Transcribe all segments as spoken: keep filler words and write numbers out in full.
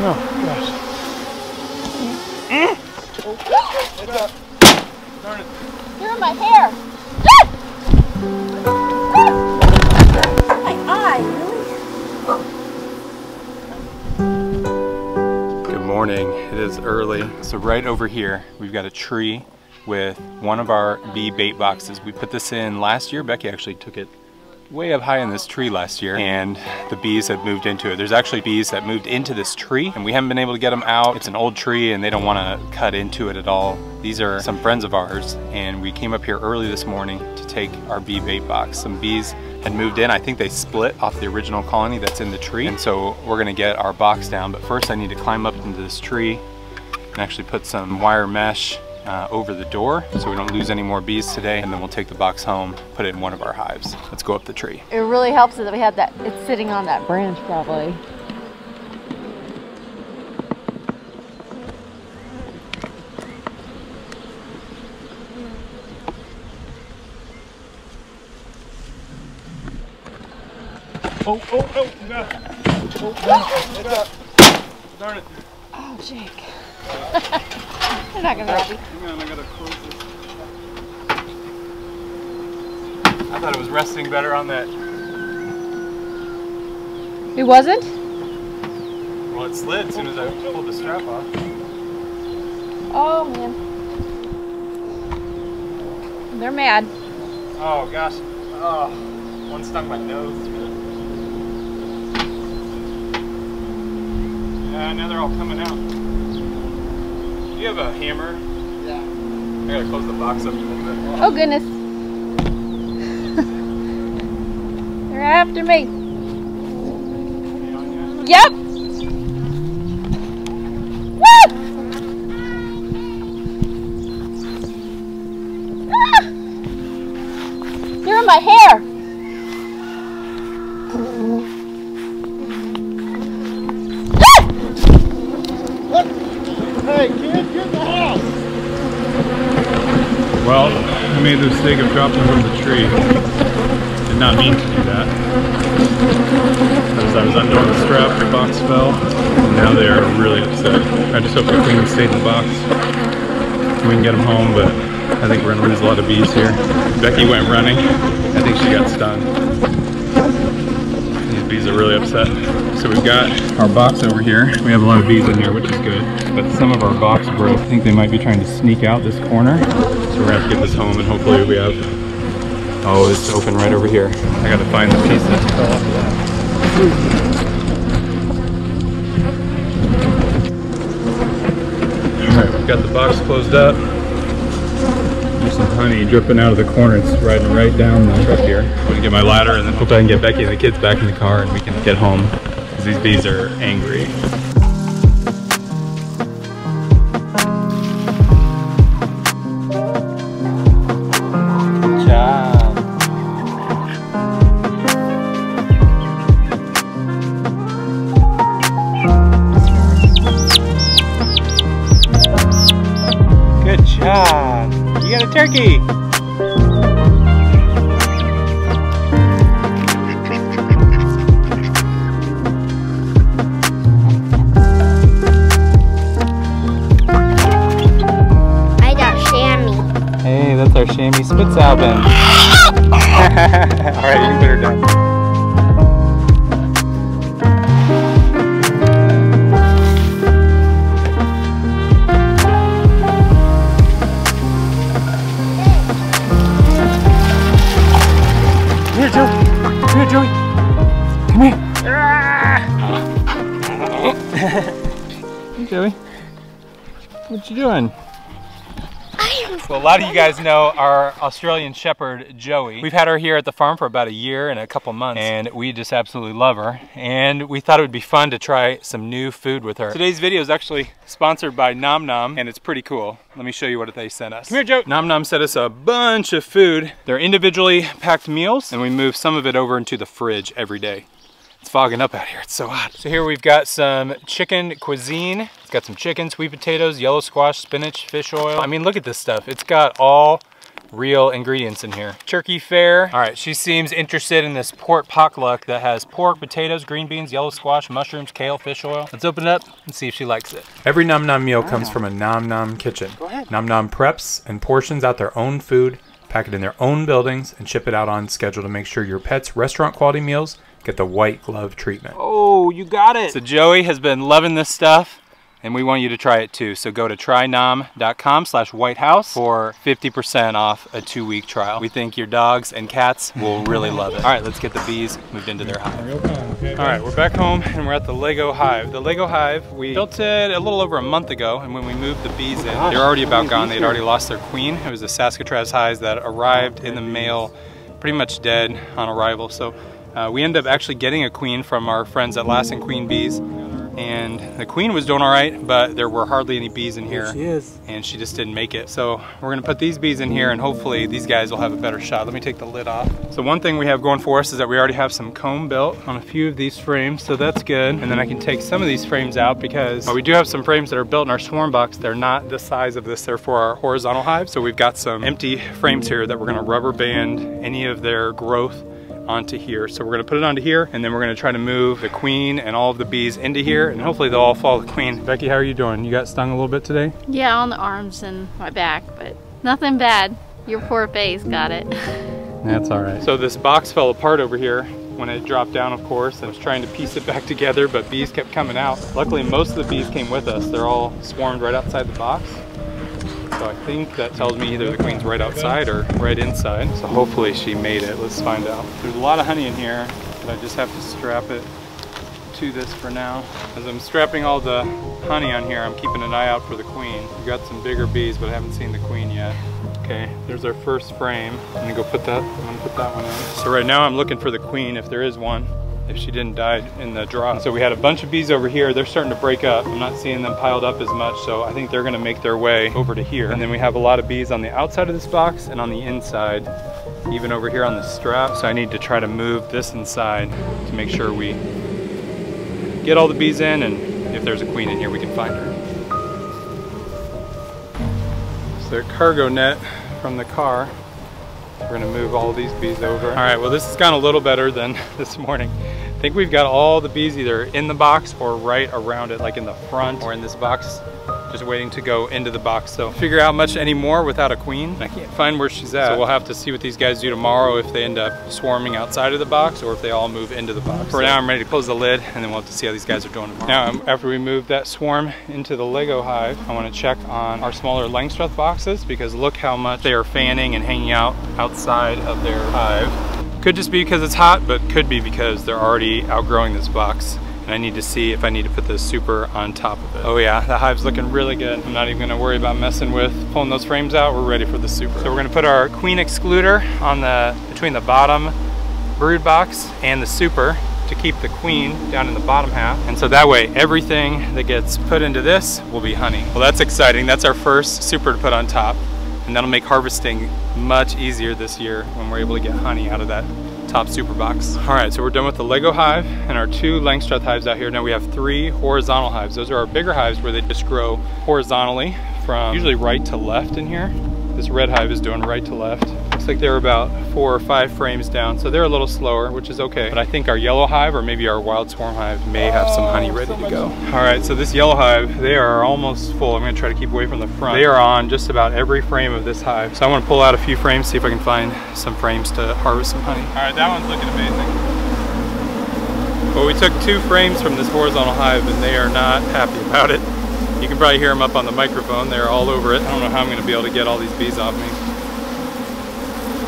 Oh, gosh. Mm. Oh, wait up. Darn it. You're in my hair. My eye, really? Good morning. It is early. So right over here, we've got a tree with one of our bee bait boxes. We put this in last year. Becky actually took it way up high in this tree last year, and the bees have moved into it. There's actually bees that moved into this tree and we haven't been able to get them out. It's an old tree and they don't want to cut into it at all. These are some friends of ours, and we came up here early this morning to take our bee bait box. Some bees had moved in. I think they split off the original colony that's in the tree, and so we're gonna get our box down. But first I need to climb up into this tree and actually put some wire mesh Uh, over the door so we don't lose any more bees today, and then we'll take the box home, put it in one of our hives. Let's go up the tree. It really helps that we have that, it's sitting on that branch probably. Oh, oh, oh, no. Oh, no. It's up. Darn it. Oh, Jake. They're not gonna help you. Hang on, I gotta close this. I thought it was resting better on that. It wasn't? Well, it slid as soon as I pulled the strap off. Oh, man. They're mad. Oh, gosh. Oh, one stuck my nose. Yeah, now they're all coming out. Do you have a hammer? Yeah. I gotta close the box up a little bit. Wow. Oh goodness. They're after me. Yep. Woo! Ah! You're in my hair. Well, I made the mistake of dropping from the tree. Did not mean to do that. As I was undoing the strap, the box fell. And now they are really upset. I just hope the queen stayed in the box. We can get them home, but I think we're gonna lose a lot of bees here. Becky went running. I think she got stung. These bees are really upset. So we've got our box over here. We have a lot of bees in here, which is good. But some of our box broke. I think they might be trying to sneak out this corner. We're gonna have to get this home, and hopefully we have. Oh, it's open right over here. I gotta find the piece that fell off of that. All right, we've got the box closed up. There's some honey dripping out of the corner. It's riding right down the truck here. I'm gonna get my ladder, and then hope I can get Becky and the kids back in the car, and we can get home, because these bees are angry. Turkey! I got chamois. Hey, that's our chamois Spitzalben. Alright, you can put her down. Joey, what you doing? Well, a lot of you guys know our Australian Shepherd, Joey. We've had her here at the farm for about a year and a couple months, and we just absolutely love her. And we thought it would be fun to try some new food with her. Today's video is actually sponsored by Nom Nom, and it's pretty cool. Let me show you what they sent us. Come here, Joe. Nom Nom sent us a bunch of food. They're individually packed meals, and we move some of it over into the fridge every day. It's fogging up out here, it's so hot. So here we've got some chicken cuisine. It's got some chicken, sweet potatoes, yellow squash, spinach, fish oil. I mean, look at this stuff. It's got all real ingredients in here. Turkey fare. All right, she seems interested in this pork potluck that has pork, potatoes, green beans, yellow squash, mushrooms, kale, fish oil. Let's open it up and see if she likes it. Every Nom Nom meal wow. comes from a Nom Nom kitchen. Go ahead. Nom Nom preps and portions out their own food, pack it in their own buildings, and ship it out on schedule to make sure your pet's restaurant quality meals get the white glove treatment. Oh, you got it. So Joey has been loving this stuff, and we want you to try it too. So go to try nom dot com slash white house for fifty percent off a two week trial. We think your dogs and cats will really love it. All right, let's get the bees moved into their hive. All right, we're back home and we're at the Lego hive. The Lego hive, we built it a little over a month ago, and when we moved the bees in, they're already about gone. They'd already lost their queen. It was the Saskatraz hives that arrived in the mail pretty much dead on arrival. So uh, we ended up actually getting a queen from our friends at Lassen Queen Bees. And the queen was doing all right, but there were hardly any bees in here. There she is. And she just didn't make it. So we're gonna put these bees in here and hopefully these guys will have a better shot. Let me take the lid off. So one thing we have going for us is that we already have some comb built on a few of these frames, so that's good. And then I can take some of these frames out because well, we do have some frames that are built in our swarm box. They're not the size of this, they're for our horizontal hive. So we've got some empty frames here that we're gonna rubber band any of their growth onto here. So we're gonna put it onto here and then we're gonna try to move the queen and all of the bees into here and hopefully they'll all follow the queen. Becky, how are you doing? You got stung a little bit today? Yeah, on the arms and my back, but nothing bad. Your poor face got it. That's all right. So this box fell apart over here when it dropped down, of course. I was trying to piece it back together, but bees kept coming out. Luckily, most of the bees came with us. They're all swarmed right outside the box. So I think that tells me either the queen's right outside or right inside. So hopefully she made it. Let's find out. There's a lot of honey in here, but I just have to strap it to this for now. As I'm strapping all the honey on here, I'm keeping an eye out for the queen. We've got some bigger bees, but I haven't seen the queen yet. Okay, there's our first frame. I'm gonna go put that, I'm gonna put that one in. So right now I'm looking for the queen if there is one, if she didn't die in the drop. So we had a bunch of bees over here. They're starting to break up. I'm not seeing them piled up as much, so I think they're gonna make their way over to here. And then we have a lot of bees on the outside of this box and on the inside, even over here on the strap. So I need to try to move this inside to make sure we get all the bees in, and if there's a queen in here, we can find her. So their cargo net from the car. We're gonna move all these bees over. All right, well this has gone a little better than this morning. I think we've got all the bees either in the box or right around it, like in the front or in this box, just waiting to go into the box. So figure out much anymore without a queen. I can't find where she's at. So we'll have to see what these guys do tomorrow, if they end up swarming outside of the box or if they all move into the box. For now, I'm ready to close the lid and then we'll have to see how these guys are doing tomorrow. Now, after we move that swarm into the Lego hive, I wanna check on our smaller Langstroth boxes because look how much they are fanning and hanging out outside of their hive. Could just be because it's hot, but could be because they're already outgrowing this box and I need to see if I need to put this super on top of it. Oh yeah, the hive's looking really good. I'm not even gonna worry about messing with pulling those frames out. We're ready for the super. So we're gonna put our queen excluder on the between the bottom brood box and the super to keep the queen down in the bottom half. And so that way, everything that gets put into this will be honey. Well, that's exciting. That's our first super to put on top. And that'll make harvesting much easier this year when we're able to get honey out of that top super box. All right, so we're done with the Lego hive and our two Langstroth hives out here. Now we have three horizontal hives. Those are our bigger hives where they just grow horizontally from usually right to left in here. This red hive is doing right to left. Looks like they're about four or five frames down, so they're a little slower, which is okay. But I think our yellow hive or maybe our wild swarm hive may have some honey ready to go. All right, so this yellow hive, they are almost full. I'm gonna try to keep away from the front. They are on just about every frame of this hive. So I wanna pull out a few frames, see if I can find some frames to harvest some honey. All right, that one's looking amazing. Well, we took two frames from this horizontal hive and they are not happy about it. You can probably hear them up on the microphone. They're all over it. I don't know how I'm gonna be able to get all these bees off me.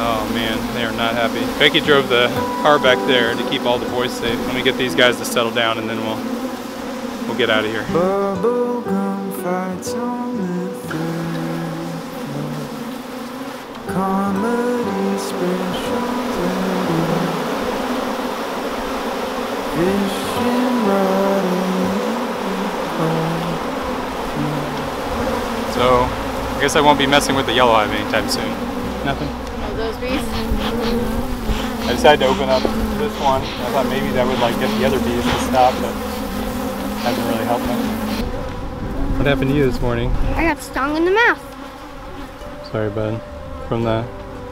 Oh man, they are not happy. Becky drove the car back there to keep all the boys safe. Let me get these guys to settle down and then we'll we'll get out of here. So, I guess I won't be messing with the yellow hive anytime soon. Nothing? Oh, those bees? I decided to open up this one. I thought maybe that would like get the other bees to stop, but hasn't really helped much. What happened to you this morning? I got stung in the mouth. Sorry, bud. from the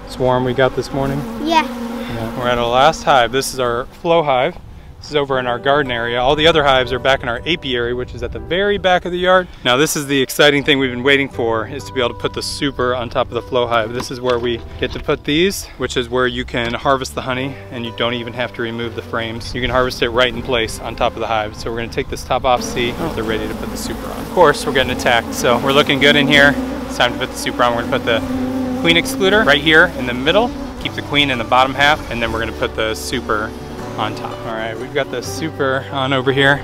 swarm we got this morning? Yeah. Yeah. We're at our last hive. This is our flow hive. This is over in our garden area. All the other hives are back in our apiary, which is at the very back of the yard. Now this is the exciting thing we've been waiting for, is to be able to put the super on top of the flow hive. This is where we get to put these, which is where you can harvest the honey and you don't even have to remove the frames. You can harvest it right in place on top of the hive. So we're gonna take this top off, see if they're ready to put the super on. Of course, we're getting attacked, so we're looking good in here. It's time to put the super on. We're gonna put the queen excluder right here in the middle, keep the queen in the bottom half, and then we're gonna put the super on top. All right, we've got the super on over here,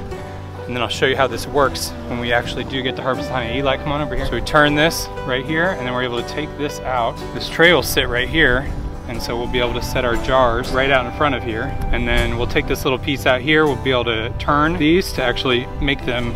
and then I'll show you how this works when we actually do get to harvest honey. Eli, come on over here. So we turn this right here, and then we're able to take this out. This tray will sit right here, and so we'll be able to set our jars right out in front of here, and then we'll take this little piece out here. We'll be able to turn these to actually make them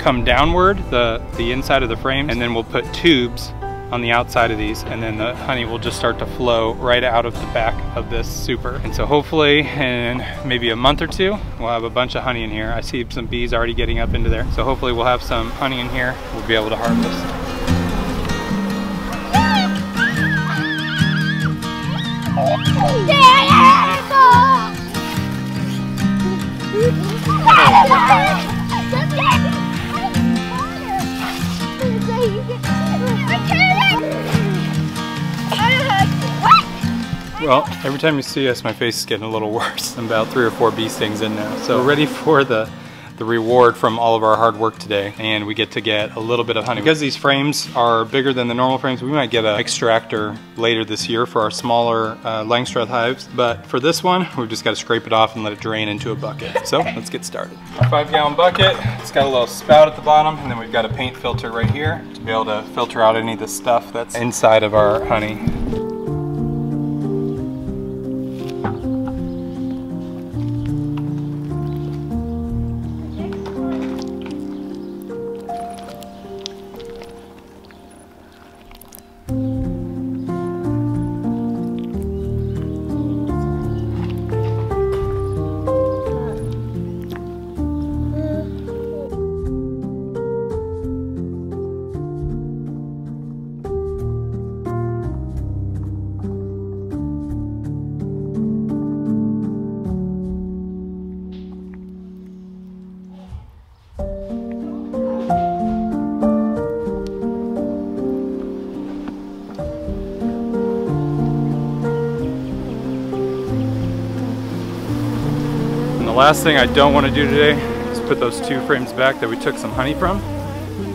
come downward, the, the inside of the frame, and then we'll put tubes on the outside of these, and then the honey will just start to flow right out of the back of this super. And so hopefully in maybe a month or two, we'll have a bunch of honey in here. I see some bees already getting up into there. So hopefully we'll have some honey in here. We'll be able to harvest. Well, every time you see us, my face is getting a little worse. I'm about three or four bee stings in now. So we're ready for the, the reward from all of our hard work today. And we get to get a little bit of honey. Because these frames are bigger than the normal frames, we might get an extractor later this year for our smaller uh, Langstroth hives. But for this one, we've just got to scrape it off and let it drain into a bucket. So let's get started. Our five gallon bucket, it's got a little spout at the bottom, and then we've got a paint filter right here to be able to filter out any of the stuff that's inside of our honey. Last thing I don't want to do today is put those two frames back that we took some honey from,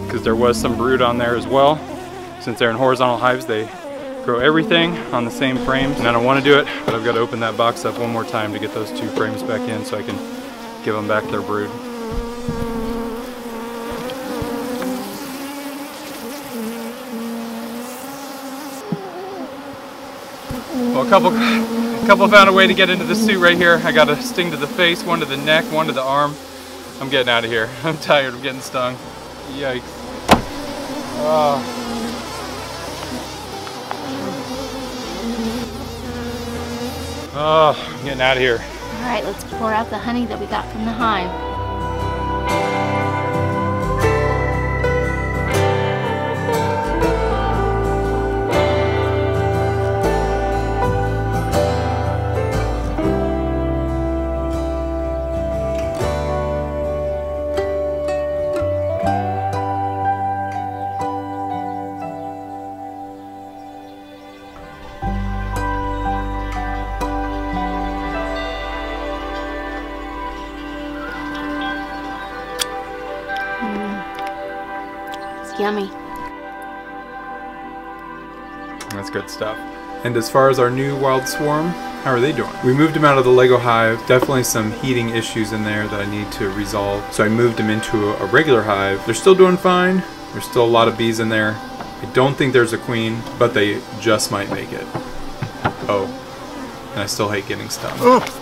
because there was some brood on there as well. Since they're in horizontal hives, they grow everything on the same frames, and I don't want to do it, but I've got to open that box up one more time to get those two frames back in so I can give them back their brood. Well, a couple... A couple found a way to get into the suit right here. I got a sting to the face, one to the neck, one to the arm. I'm getting out of here. I'm tired of getting stung. Yikes. Oh, oh I'm getting out of here. All right, let's pour out the honey that we got from the hive. Yummy. That's good stuff. And as far as our new wild swarm, how are they doing? We moved them out of the Lego hive. Definitely some heating issues in there that I need to resolve. So I moved them into a regular hive. They're still doing fine. There's still a lot of bees in there. I don't think there's a queen, but they just might make it. Oh, and I still hate getting stung.